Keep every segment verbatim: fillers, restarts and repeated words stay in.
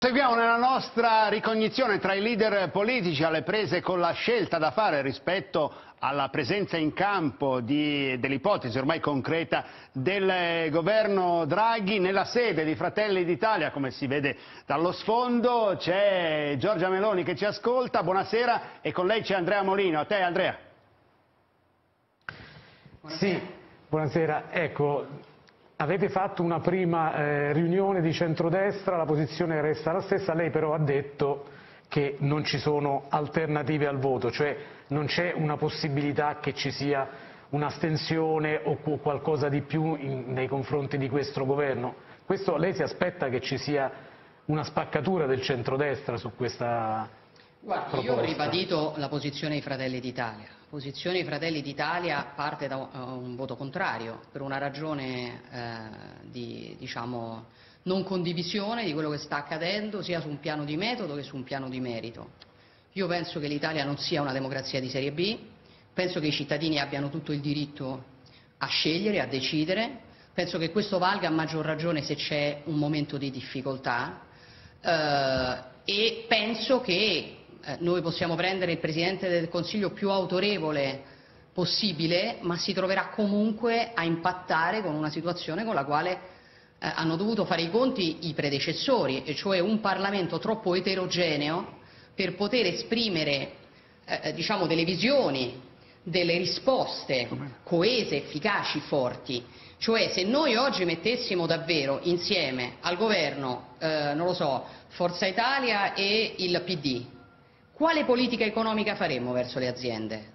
Seguiamo nella nostra ricognizione tra i leader politici alle prese con la scelta da fare rispetto alla presenza in campo dell'ipotesi ormai concreta del governo Draghi. Nella sede di Fratelli d'Italia, come si vede dallo sfondo, c'è Giorgia Meloni che ci ascolta. Buonasera, e con lei c'è Andrea Molino. A te, Andrea. Buonasera. Sì, buonasera. Ecco, avete fatto una prima eh, riunione di centrodestra, la posizione resta la stessa. Lei però ha detto che non ci sono alternative al voto, cioè non c'è una possibilità che ci sia un'astensione o qualcosa di più in, nei confronti di questo governo. Questo, lei si aspetta che ci sia una spaccatura del centrodestra su questa proposta? Guarda, io ho ribadito la posizione dei Fratelli d'Italia. La posizione dei Fratelli d'Italia parte da un voto contrario per una ragione eh, di diciamo, non condivisione di quello che sta accadendo, sia su un piano di metodo che su un piano di merito. Io penso che l'Italia non sia una democrazia di serie B, penso che i cittadini abbiano tutto il diritto a scegliere, a decidere, penso che questo valga a maggior ragione se c'è un momento di difficoltà eh, e penso che noi possiamo prendere il Presidente del Consiglio più autorevole possibile, ma si troverà comunque a impattare con una situazione con la quale eh, hanno dovuto fare i conti i predecessori, e cioè un Parlamento troppo eterogeneo per poter esprimere eh, diciamo delle visioni, delle risposte coese, efficaci, forti. Cioè, se noi oggi mettessimo davvero insieme al governo, eh, non lo so, Forza Italia e il P D, quale politica economica faremmo verso le aziende?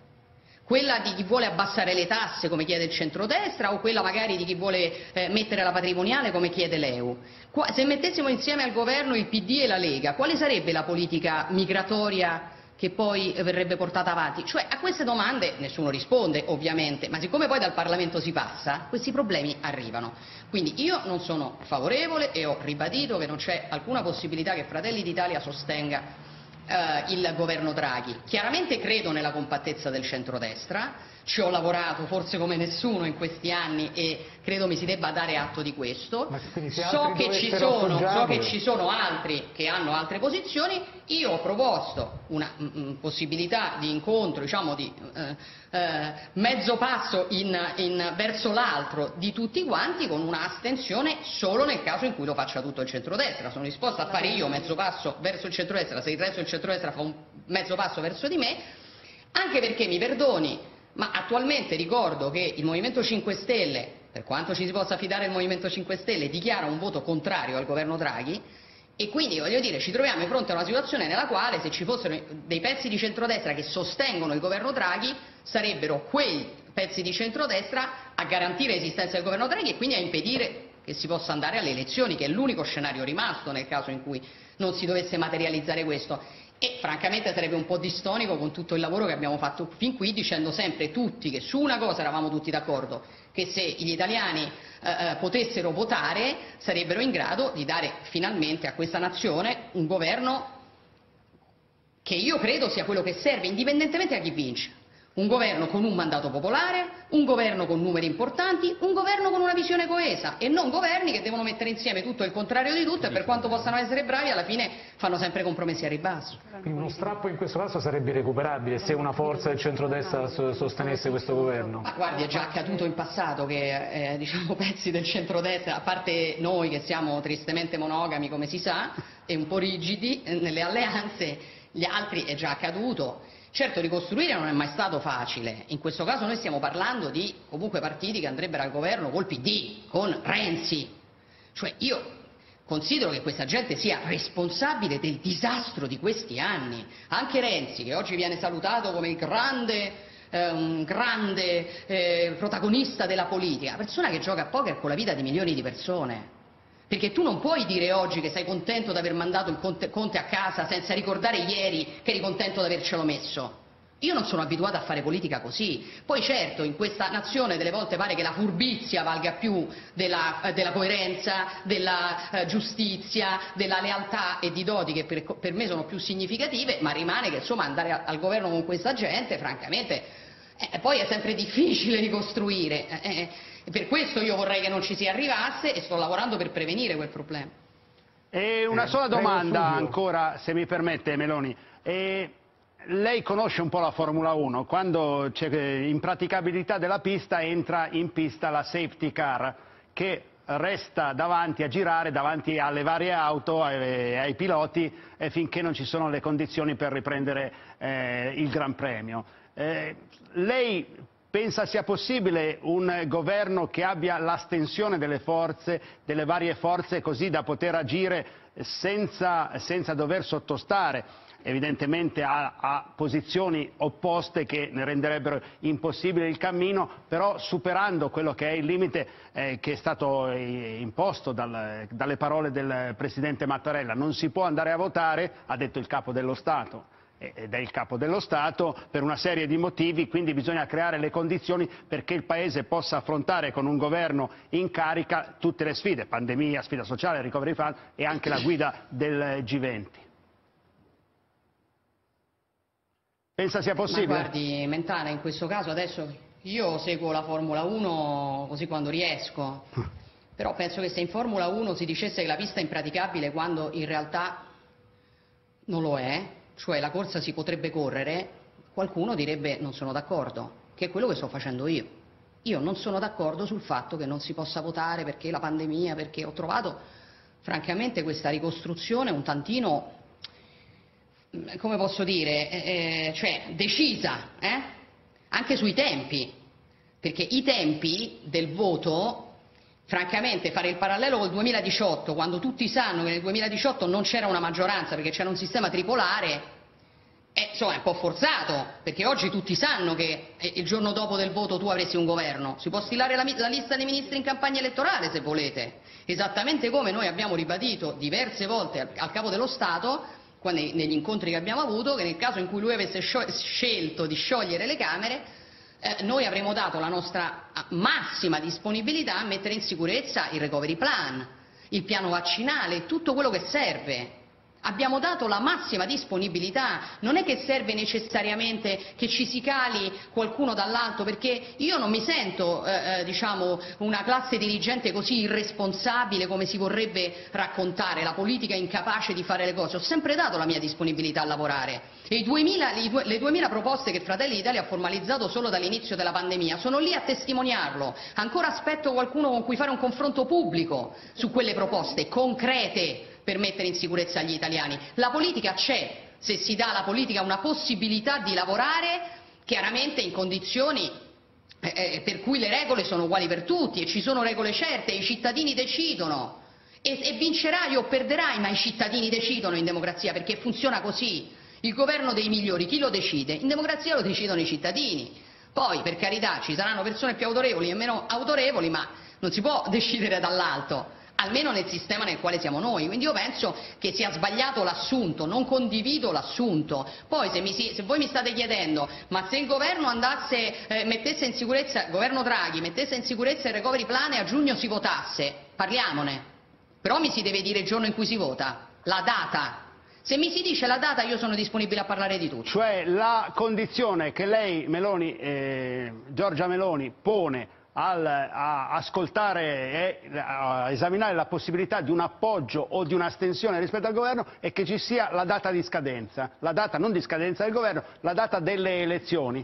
Quella di chi vuole abbassare le tasse, come chiede il centrodestra, o quella magari di chi vuole eh, mettere la patrimoniale, come chiede l'E U? Qua, se mettessimo insieme al governo il P D e la Lega, quale sarebbe la politica migratoria che poi verrebbe portata avanti? Cioè, a queste domande nessuno risponde, ovviamente, ma siccome poi dal Parlamento si passa, questi problemi arrivano. Quindi io non sono favorevole e ho ribadito che non c'è alcuna possibilità che Fratelli d'Italia sostenga Uh, il governo Draghi. Chiaramente credo nella compattezza del centrodestra, ci ho lavorato forse come nessuno in questi anni e credo mi si debba dare atto di questo. So che, ci sono, so che ci sono altri che hanno altre posizioni. Io ho proposto una mh, possibilità di incontro, diciamo di eh, eh, mezzo passo in, in, verso l'altro di tutti quanti, con una astensione solo nel caso in cui lo faccia tutto il centrodestra. Sono disposta a fare io mezzo passo verso il centrodestra se il resto del centrodestra fa un mezzo passo verso di me, anche perché, mi perdoni, ma attualmente ricordo che il Movimento cinque Stelle, per quanto ci si possa fidare il Movimento cinque Stelle, dichiara un voto contrario al governo Draghi. E quindi, voglio dire, ci troviamo di fronte a una situazione nella quale, se ci fossero dei pezzi di centrodestra che sostengono il governo Draghi, sarebbero quei pezzi di centrodestra a garantire l'esistenza del governo Draghi e quindi a impedire che si possa andare alle elezioni, che è l'unico scenario rimasto nel caso in cui non si dovesse materializzare questo. E francamente sarebbe un po' distonico con tutto il lavoro che abbiamo fatto fin qui, dicendo sempre tutti che su una cosa eravamo tutti d'accordo, che se gli italiani eh, potessero votare sarebbero in grado di dare finalmente a questa nazione un governo che io credo sia quello che serve, indipendentemente da chi vince. Un governo con un mandato popolare, un governo con numeri importanti, un governo con una visione coesa, e non governi che devono mettere insieme tutto il contrario di tutto e, per quanto possano essere bravi, alla fine fanno sempre compromessi a ribasso. Uno strappo in questo caso sarebbe recuperabile se una forza del centrodestra sostenesse questo governo? Ma guardi, è già accaduto in passato che eh, diciamo, pezzi del centrodestra, a parte noi che siamo tristemente monogami, come si sa, e un po' rigidi nelle alleanze, gli altri è già accaduto. Certo, ricostruire non è mai stato facile. In questo caso noi stiamo parlando di comunque partiti che andrebbero al governo col P D, con Renzi. Cioè, io considero che questa gente sia responsabile del disastro di questi anni. Anche Renzi, che oggi viene salutato come il grande, eh, un grande eh, protagonista della politica, persona che gioca a poker con la vita di milioni di persone. Perché tu non puoi dire oggi che sei contento di aver mandato il Conte, Conte a casa senza ricordare ieri che eri contento di avercelo messo. Io non sono abituato a fare politica così. Poi certo, in questa nazione delle volte pare che la furbizia valga più della, eh, della coerenza, della eh, giustizia, della lealtà e di doti che per, per me sono più significative, ma rimane che, insomma, andare a, al governo con questa gente, francamente, eh, poi è sempre difficile ricostruire. Eh, eh. Per questo io vorrei che non ci si arrivasse e sto lavorando per prevenire quel problema. E una sola domanda ancora, se mi permette, Meloni. E lei conosce un po' la Formula uno, quando c'è impraticabilità della pista entra in pista la safety car, che resta davanti a girare davanti alle varie auto e ai piloti e finché non ci sono le condizioni per riprendere eh, il Gran Premio. Eh, lei pensa sia possibile un governo che abbia l'astensione delle forze, delle varie forze, così da poter agire senza, senza dover sottostare evidentemente a, a posizioni opposte che ne renderebbero impossibile il cammino, però superando quello che è il limite eh, che è stato eh, imposto dal, dalle parole del Presidente Mattarella? Non si può andare a votare, ha detto il Capo dello Stato, ed è il Capo dello Stato, per una serie di motivi, quindi bisogna creare le condizioni perché il Paese possa affrontare con un governo in carica tutte le sfide, pandemia, sfida sociale, recovery plan e anche la guida del G venti. Pensa sia possibile? Ma guardi, Mentana, in questo caso adesso io seguo la Formula uno così quando riesco, però penso che se in Formula uno si dicesse che la pista è impraticabile quando in realtà non lo è, cioè la corsa si potrebbe correre, qualcuno direbbe non sono d'accordo, che è quello che sto facendo io. Io non sono d'accordo sul fatto che non si possa votare perché la pandemia, perché ho trovato francamente questa ricostruzione un tantino... come posso dire, eh, cioè decisa, eh? Anche sui tempi, perché i tempi del voto, francamente fare il parallelo col duemiladiciotto, quando tutti sanno che nel duemiladiciotto non c'era una maggioranza perché c'era un sistema tripolare, è, insomma è un po' forzato, perché oggi tutti sanno che il giorno dopo del voto tu avresti un governo, si può stilare la, la lista dei ministri in campagna elettorale se volete, esattamente come noi abbiamo ribadito diverse volte al, al Capo dello Stato, negli incontri che abbiamo avuto, che nel caso in cui lui avesse scelto di sciogliere le Camere, eh, noi avremmo dato la nostra massima disponibilità a mettere in sicurezza il recovery plan, il piano vaccinale, tutto quello che serve. Abbiamo dato la massima disponibilità, non è che serve necessariamente che ci si cali qualcuno dall'alto, perché io non mi sento eh, diciamo, una classe dirigente così irresponsabile come si vorrebbe raccontare, la politica incapace di fare le cose, ho sempre dato la mia disponibilità a lavorare e i duemila, le duemila proposte che Fratelli d'Italia ha formalizzato solo dall'inizio della pandemia sono lì a testimoniarlo, ancora aspetto qualcuno con cui fare un confronto pubblico su quelle proposte concrete per mettere in sicurezza gli italiani. La politica c'è, se si dà alla politica una possibilità di lavorare chiaramente in condizioni eh, per cui le regole sono uguali per tutti e ci sono regole certe, i cittadini decidono e, e vincerai o perderai, ma i cittadini decidono in democrazia perché funziona così, il governo dei migliori chi lo decide? In democrazia lo decidono i cittadini, poi per carità ci saranno persone più autorevoli e meno autorevoli, ma non si può decidere dall'alto, almeno nel sistema nel quale siamo noi, quindi io penso che sia sbagliato l'assunto, non condivido l'assunto. Poi se, mi si, se voi mi state chiedendo, ma se il governo andasse, eh, mettesse in sicurezza, il governo Draghi mettesse in sicurezza il recovery plan e a giugno si votasse, parliamone, però mi si deve dire il giorno in cui si vota, la data. Se mi si dice la data io sono disponibile a parlare di tutto. Cioè la condizione che lei, Meloni, eh, Giorgia Meloni, pone Al, a ascoltare e a esaminare la possibilità di un appoggio o di un'astensione rispetto al governo è che ci sia la data di scadenza, la data non di scadenza del governo, la data delle elezioni.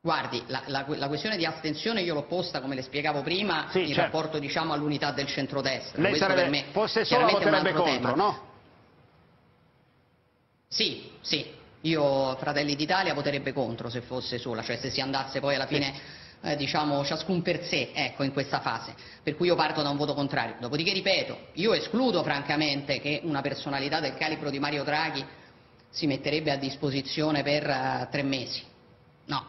Guardi, la, la, la questione di astensione io l'ho posta, come le spiegavo prima, sì, in certo. rapporto diciamo, all'unità del centrodestra. Lei sarebbe, per me, fosse solo voterebbe contro, tema. no? Sì, sì. Io Fratelli d'Italia voterebbe contro se fosse sola, cioè se si andasse poi alla fine eh, diciamo ciascun per sé, ecco, in questa fase, per cui io parto da un voto contrario, dopodiché ripeto, io escludo francamente che una personalità del calibro di Mario Draghi si metterebbe a disposizione per uh, tre mesi, no,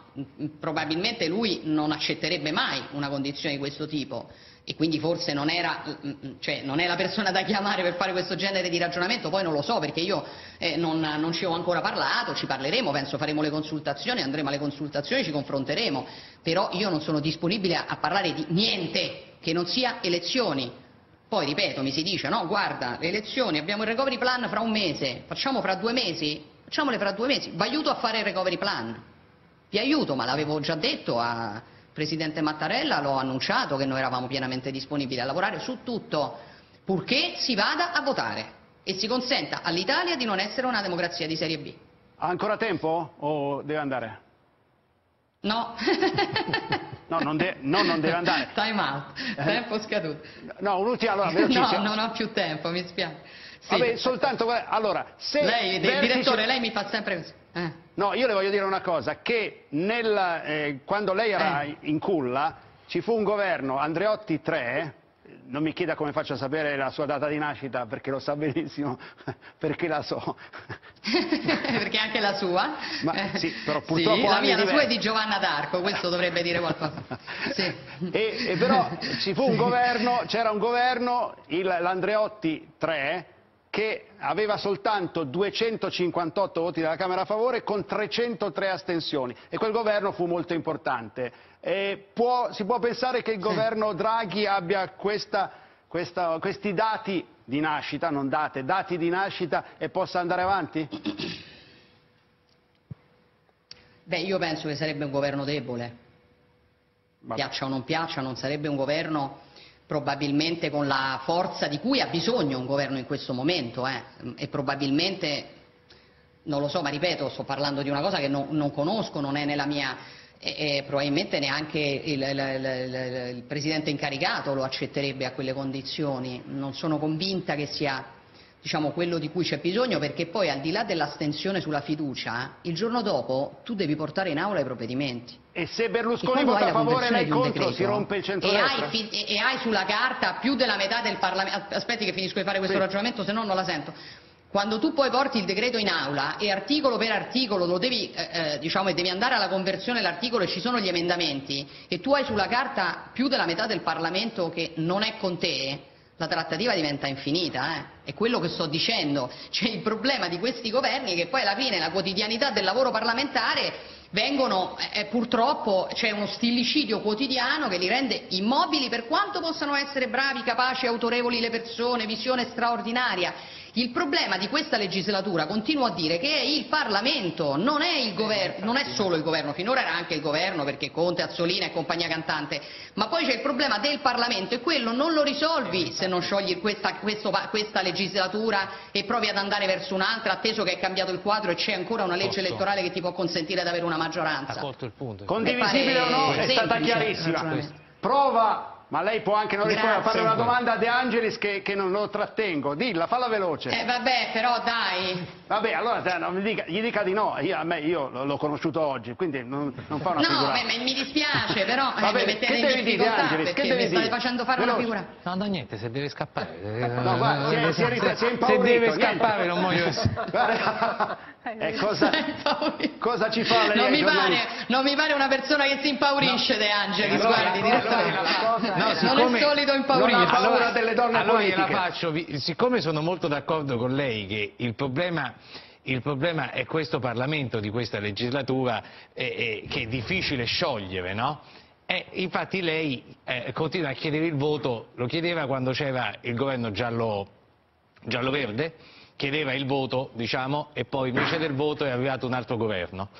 probabilmente lui non accetterebbe mai una condizione di questo tipo e quindi forse non, era, cioè, non è la persona da chiamare per fare questo genere di ragionamento, poi non lo so perché io eh, non, non ci ho ancora parlato, ci parleremo, penso faremo le consultazioni, andremo alle consultazioni, ci confronteremo, però io non sono disponibile a, a parlare di niente che non sia elezioni, poi ripeto mi si dice no guarda le elezioni, abbiamo il recovery plan fra un mese, facciamo fra due mesi, facciamole fra due mesi, vi aiuto a fare il recovery plan, vi aiuto, ma l'avevo già detto a... Presidente Mattarella, l'ho annunciato che noi eravamo pienamente disponibili a lavorare su tutto, purché si vada a votare e si consenta all'Italia di non essere una democrazia di serie B. Ha ancora tempo o deve andare? No. No, non de no, non deve andare. Time out, tempo scaduto. No, un'ultima, allora, velocissima. No, non ho più tempo, mi spiace. Sì. Vabbè, soltanto, allora, se... Lei, vertice... direttore, lei mi fa sempre così. Eh. No, io le voglio dire una cosa, che nella, eh, quando lei era eh. in culla ci fu un governo, Andreotti tre, non mi chieda come faccio a sapere la sua data di nascita, perché lo sa benissimo, perché la so. Perché anche la sua. Ma, sì, però purtroppo sì, la mia, la sua è di Giovanna d'Arco, questo dovrebbe dire qualcosa. Sì. E, e però ci fu un governo, c'era un governo, l'Andreotti tre, che aveva soltanto duecentocinquantotto voti dalla Camera a favore con trecentotré astensioni, e quel governo fu molto importante. E può, si può pensare che il governo Draghi abbia questa, questa, questi dati di nascita, non date, dati di nascita, e possa andare avanti? Beh, io penso che sarebbe un governo debole, ma... piaccia o non piaccia, non sarebbe un governo... probabilmente con la forza di cui ha bisogno un governo in questo momento, eh, e probabilmente, non lo so, ma ripeto, sto parlando di una cosa che non, non conosco, non è nella mia, eh, eh, probabilmente neanche il, il, il, il presidente incaricato lo accetterebbe a quelle condizioni, non sono convinta che sia, diciamo, quello di cui c'è bisogno, perché poi al di là dell'astensione sulla fiducia, il giorno dopo tu devi portare in aula i provvedimenti. E se Berlusconi vota a favore e lei contro, decreto, si rompe il centrodestra? E, e, e hai sulla carta più della metà del Parlamento... Aspetti che finisco di fare questo sì. ragionamento, se no non la sento. Quando tu poi porti il decreto in aula e articolo per articolo lo devi, eh, diciamo, e devi andare alla conversione dell'articolo e ci sono gli emendamenti, e tu hai sulla carta più della metà del Parlamento che non è con te... La trattativa diventa infinita, eh? È quello che sto dicendo. C'è il problema di questi governi che poi alla fine la quotidianità del lavoro parlamentare vengono, eh, purtroppo c'è uno stillicidio quotidiano che li rende immobili, per quanto possano essere bravi, capaci, autorevoli le persone, visione straordinaria. Il problema di questa legislatura, continuo a dire, che è il Parlamento, non è il governo, non è solo il governo, finora era anche il governo perché Conte, Azzolina e compagnia cantante, ma poi c'è il problema del Parlamento e quello non lo risolvi se non sciogli questa, questo, questa legislatura e provi ad andare verso un'altra, atteso che è cambiato il quadro e c'è ancora una legge elettorale che ti può consentire di avere una maggioranza. Condivisibile o no? È stata chiarissima. Prova... Ma lei può anche non rispondere, fare una domanda a De Angelis che, che non lo trattengo. Dilla, falla veloce. Eh vabbè, però dai. Vabbè, allora no, mi dica, gli dica di no. Io, a me, io l'ho conosciuto oggi, quindi non, non fa una no, figurata. No, beh, mi dispiace, però vabbè, eh, mi mettete in difficoltà De Angelis, perché mi state facendo fare veloce. Una figura. Non da niente, se deve scappare. No, guarda, si è, si è, se, si è se deve scappare niente. Non voglio essere... E cosa, cosa ci fa lei? Non mi, pare, non mi pare una persona che si impaurisce, no. De Angelis, allora, guardi, direttamente. No, siccome, non è solito impaurire, non ha paura allora, delle donne allora politiche. Gliela faccio, siccome sono molto d'accordo con lei che il problema, il problema è questo Parlamento di questa legislatura, eh, eh, che è difficile sciogliere, no? Eh, infatti lei eh, continua a chiedere il voto, lo chiedeva quando c'era il governo giallo, giallo-verde, chiedeva il voto, diciamo, e poi invece del voto è arrivato un altro governo.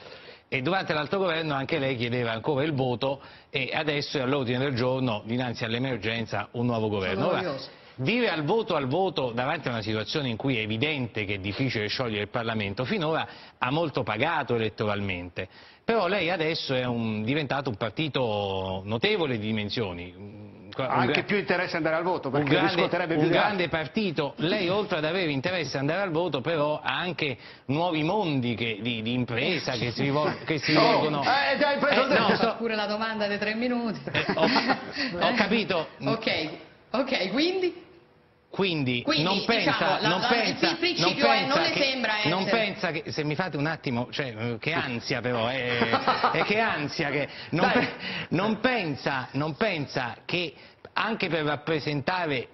E durante l'altro governo anche lei chiedeva ancora il voto e adesso è all'ordine del giorno, dinanzi all'emergenza, un nuovo governo. Ora, dire al voto al voto davanti a una situazione in cui è evidente che è difficile sciogliere il Parlamento, finora ha molto pagato elettoralmente, però lei adesso è un, diventato un partito notevole di dimensioni. Ha anche più interesse andare al voto, perché un grande, un grande partito. Lei oltre ad avere interesse ad andare al voto però ha anche nuovi mondi che, di, di impresa che si rivolgono. Eh, già hai preso eh, no, sto... pure la domanda dei tre minuti. Eh, ho, ho capito. Ok, ok, quindi? Quindi, Quindi non pensa, diciamo, la, non la, pensa, il non pensa, è, non che, sembra, eh, non se... pensa che, se mi fate un attimo, cioè, che ansia però, eh, eh, che ansia, che non, pe, non, pensa, non pensa che anche per rappresentare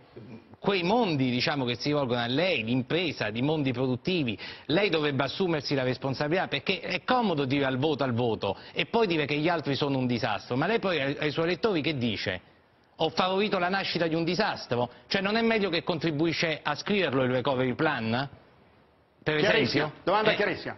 quei mondi, diciamo, che si rivolgono a lei, l'impresa, di mondi produttivi, lei dovrebbe assumersi la responsabilità, perché è comodo dire al voto al voto e poi dire che gli altri sono un disastro, ma lei poi ai, ai suoi elettori che dice? Ho favorito la nascita di un disastro? Cioè non è meglio che contribuisce a scriverlo il recovery plan? Per esempio? Domanda chiarissima.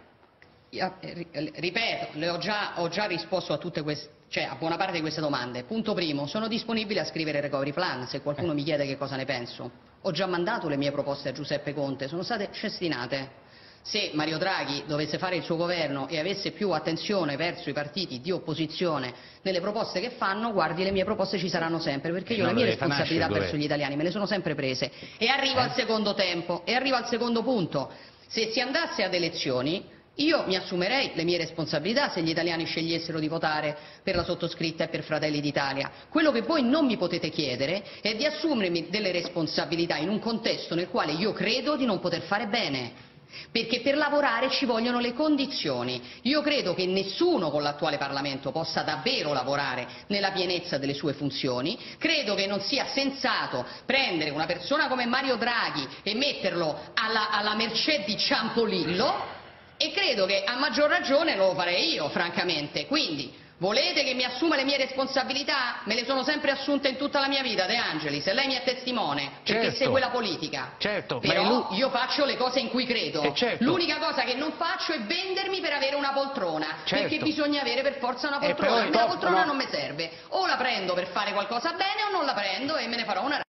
Eh, ripeto, le ho, già, ho già risposto a tutte queste, cioè a buona parte di queste domande. Punto primo, sono disponibile a scrivere il recovery plan se qualcuno eh. mi chiede che cosa ne penso. Ho già mandato le mie proposte a Giuseppe Conte, sono state cestinate. Se Mario Draghi dovesse fare il suo governo e avesse più attenzione verso i partiti di opposizione nelle proposte che fanno, guardi, le mie proposte ci saranno sempre, perché io la mia responsabilità verso gli italiani me le sono sempre prese. E arrivo al secondo tempo, e arrivo al secondo punto. Se si andasse ad elezioni, io mi assumerei le mie responsabilità se gli italiani scegliessero di votare per la sottoscritta e per Fratelli d'Italia. Quello che voi non mi potete chiedere è di assumermi delle responsabilità in un contesto nel quale io credo di non poter fare bene. Perché per lavorare ci vogliono le condizioni. Io credo che nessuno con l'attuale Parlamento possa davvero lavorare nella pienezza delle sue funzioni. Credo che non sia sensato prendere una persona come Mario Draghi e metterlo alla, alla mercé di Ciampolillo, e credo che a maggior ragione lo farei io, francamente. Quindi, volete che mi assuma le mie responsabilità? Me le sono sempre assunte in tutta la mia vita, De Angelis, e lei mi è testimone, perché certo, segue la politica. Certo, però ma lui... io faccio le cose in cui credo. Certo. L'unica cosa che non faccio è vendermi per avere una poltrona, certo, perché bisogna avere per forza una poltrona. A me la poltrona no, non mi serve. O la prendo per fare qualcosa bene o non la prendo e me ne farò una